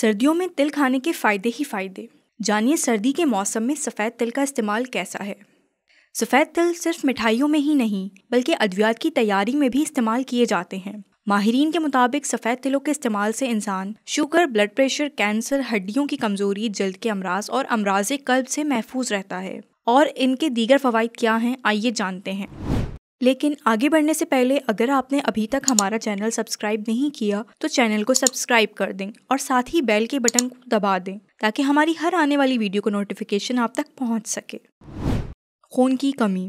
सर्दियों में तिल खाने के फ़ायदे ही फ़ायदे। जानिए सर्दी के मौसम में सफ़ेद तिल का इस्तेमाल कैसा है। सफ़ेद तिल सिर्फ मिठाइयों में ही नहीं बल्कि अद्वियात की तैयारी में भी इस्तेमाल किए जाते हैं। माहिरीन के मुताबिक सफ़ेद तिलों के इस्तेमाल से इंसान शुगर, ब्लड प्रेशर, कैंसर, हड्डियों की कमज़ोरी, जल्द के अमराज और अमराज कल्ब से महफूज रहता है। और इनके दीगर फ़वाइद क्या हैं, आइए जानते हैं। लेकिन आगे बढ़ने से पहले अगर आपने अभी तक हमारा चैनल सब्सक्राइब नहीं किया तो चैनल को सब्सक्राइब कर दें और साथ ही बेल के बटन को दबा दें ताकि हमारी हर आने वाली वीडियो को नोटिफिकेशन आप तक पहुंच सके। खून की कमी।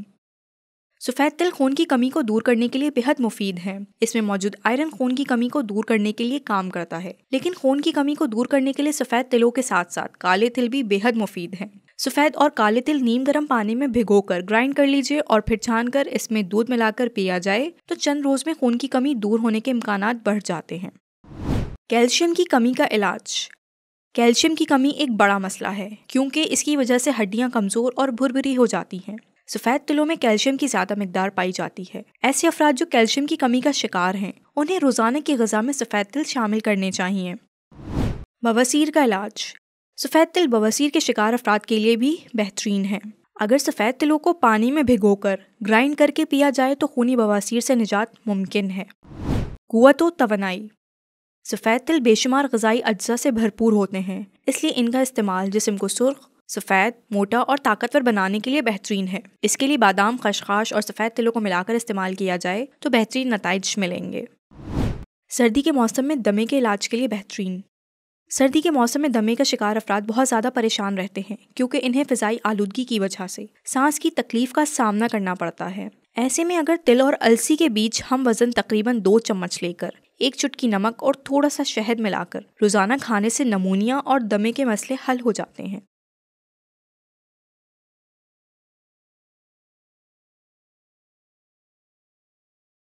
सफ़ेद तिल खून की कमी को दूर करने के लिए बेहद मुफीद है। इसमें मौजूद आयरन खून की कमी को दूर करने के लिए काम करता है, लेकिन खून की कमी को दूर करने के लिए सफ़ेद तिलों के साथ साथ काले तिल भी बेहद मुफीद हैं। सफ़ेद और काले तिल नीम गर्म पानी में भिगोकर ग्राइंड कर लीजिए और फिर छानकर इसमें दूध मिलाकर पिया जाए तो चंद रोज़ में खून की कमी दूर होने के इम्कानात बढ़ जाते हैं। कैल्शियम की कमी का इलाज। कैल्शियम की कमी एक बड़ा मसला है क्योंकि इसकी वजह से हड्डियाँ कमज़ोर और भुरभुरी हो जाती हैं। सफ़ेद तिलों में कैल्शियम की ज़्यादा मिकदार पाई जाती है। ऐसे अफराद जो कैल्शियम की कमी का शिकार हैं उन्हें रोज़ाना की ग़िज़ा में सफ़ेद तिल शामिल करने चाहिए। बवासीर का इलाज। सफ़ेद तिल बवासीर के शिकार अफराद के लिए भी बेहतरीन है। अगर सफ़ेद तिलों को पानी में भिगोकर ग्राइंड करके पिया जाए तो खूनी बवासीर से निजात मुमकिन है। कुव्वतो तवानाई। सफ़ेद तिल बेशुमार ग़िज़ाई अज्जा से भरपूर होते हैं, इसलिए इनका इस्तेमाल जिस्म को सुर्ख, सफ़ेद, मोटा और ताकतवर बनाने के लिए बेहतरीन है। इसके लिए बादाम, खशखाश और सफ़ेद तिलों को मिलाकर इस्तेमाल किया जाए तो बेहतरीन नताइज मिलेंगे। सर्दी के मौसम में दमे के इलाज के लिए बेहतरीन। सर्दी के मौसम में दमे का शिकार अफराद बहुत ज़्यादा परेशान रहते हैं क्योंकि इन्हें फ़िज़ाई आलूदगी की वजह से सांस की तकलीफ़ का सामना करना पड़ता है। ऐसे में अगर तिल और अलसी के बीच हम वज़न तकरीबन 2 चम्मच लेकर 1 चुटकी नमक और थोड़ा सा शहद मिलाकर रोज़ाना खाने से नमूनिया और दमे के मसले हल हो जाते हैं।